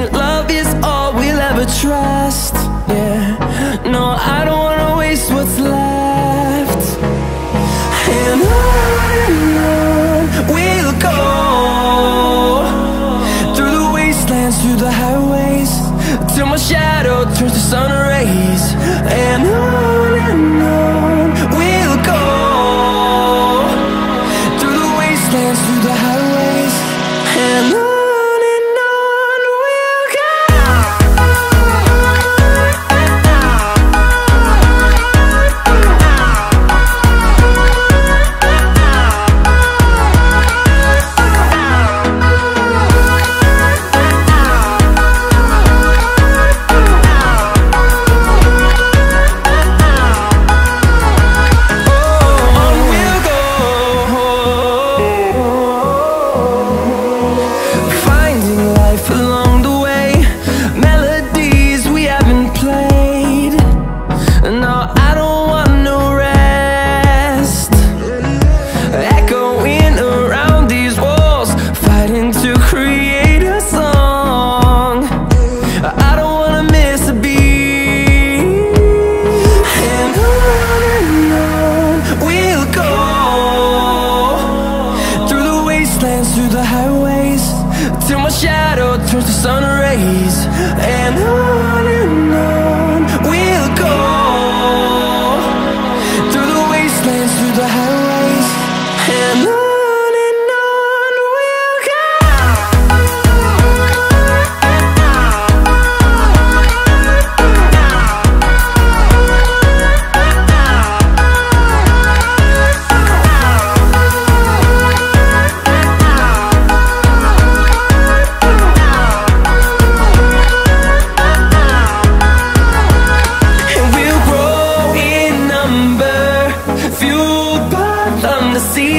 and love is all we'll ever try.